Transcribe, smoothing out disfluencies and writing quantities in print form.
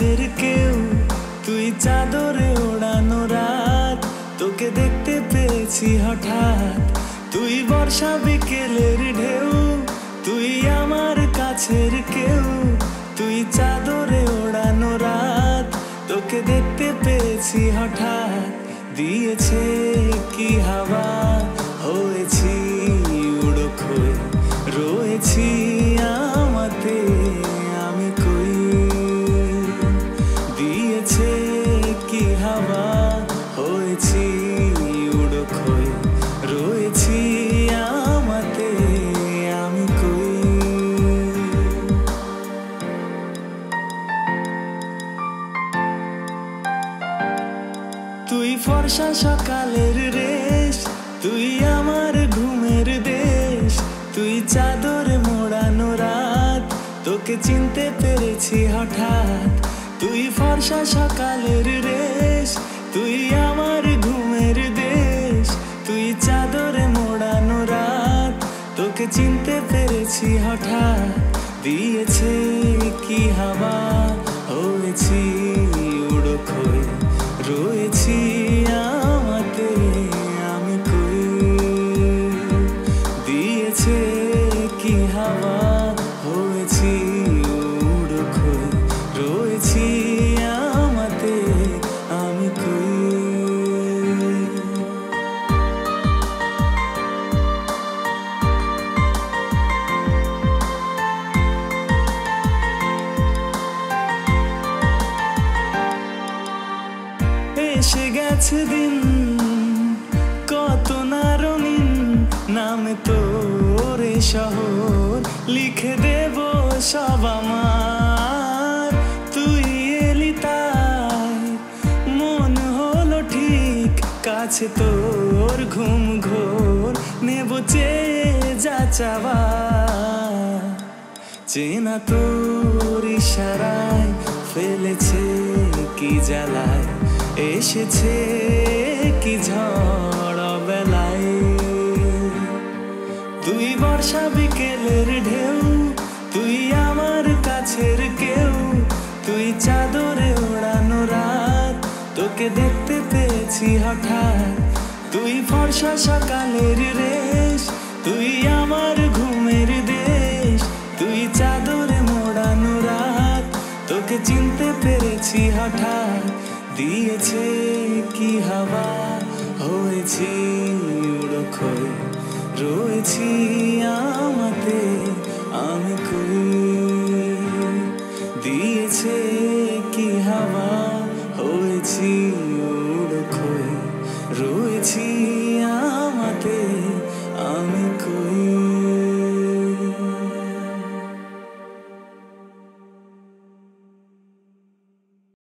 কাছের কেউ তুই চাদরে ওড়ানো রাত তোকে দেখতে পেয়েছি হঠাৎ তুই বর্ষা বিকেলের ঢেউ তুই আমার কাছের কেউ তুই চাদরে ওড়ানো রাত তোকে দেখতে পেয়েছি হঠাৎ দিয়েছে কি হাওয়া হয়েছি উড়ো খোয়ে রয়েছি আমাতে আমি কই দিয়েছে কি হাওয়া হয়েছি উড়ো খোয়ে রয়েছি আমাতে আমি কই তুই ফর্সা সকালের রেশ তুই আমার ঘুমের দেশ তুই চাদরে মোড়ানো রাত তোকে চিনতে পেরেছি হঠাৎ তুই ফর্সা সকালের রেশ তুই আমার ঘুমের দেশ তুই চাদরে মোড়ানো রাত তোকে চিনতে পেরেছি হঠাৎ দিয়েছে কি হাওয়া হয়েছি উড়ো খোয়ে রয়েছি আমাতে আমি কই দিয়েছে কি হাওয়া হয়েছি উড়ো খোয়ে রয়েছি আমাতে আমি কই এসে গেছে দিন কত না রঙিন নামে তোর এ শহর লিখে দেব সব আমার তুই এলি তাই মন হলো ঠিক কাছে তোর ঘুম ঘোর নেব চেয়ে যা চাওয়া চেনা তোর ইশারায় ফেলেছে কি জ্বালায় এসেছে কি ঝড় বেলায় তুই বর্ষা বিকেলের ঢেউ তুই আমার কাছের কেউ তুই চাদরে ওড়ানো রাত তোকে দেখতে পেয়েছি হঠাৎ তুই ফর্সা সকালের রেশ তুই আমার ঘুমের দেশ তুই চাদরে মোড়ানো রাত তোকে চিনতে পেরেছি হঠাৎ দিয়েছে কি হাওয়া হয়েছি উড়ো খোয়ে রয়েছি আমাতে আমি কই দিয়েছে কি হাওয়া হয়েছি উড়ো খোয়ে রয়েছি।